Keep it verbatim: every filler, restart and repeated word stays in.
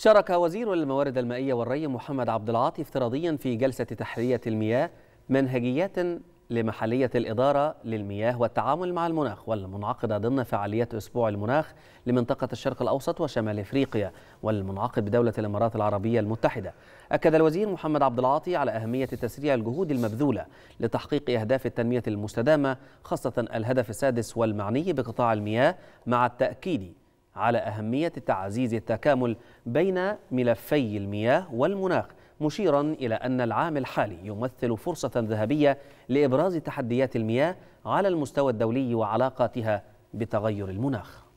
شارك وزير الموارد المائية والري محمد عبد العاطي افتراضيا في جلسة تحلية المياه منهجيات لمحلية الإدارة للمياه والتعامل مع المناخ، والمنعقدة ضمن فعاليات أسبوع المناخ لمنطقة الشرق الأوسط وشمال إفريقيا، والمنعقد بدولة الإمارات العربية المتحدة. أكد الوزير محمد عبد العاطي على أهمية تسريع الجهود المبذولة لتحقيق أهداف التنمية المستدامة، خاصة الهدف السادس والمعني بقطاع المياه، مع التأكيد على أهمية تعزيز التكامل بين ملفي المياه والمناخ، مشيرا إلى أن العام الحالي يمثل فرصة ذهبية لإبراز تحديات المياه على المستوى الدولي وعلاقاتها بتغير المناخ.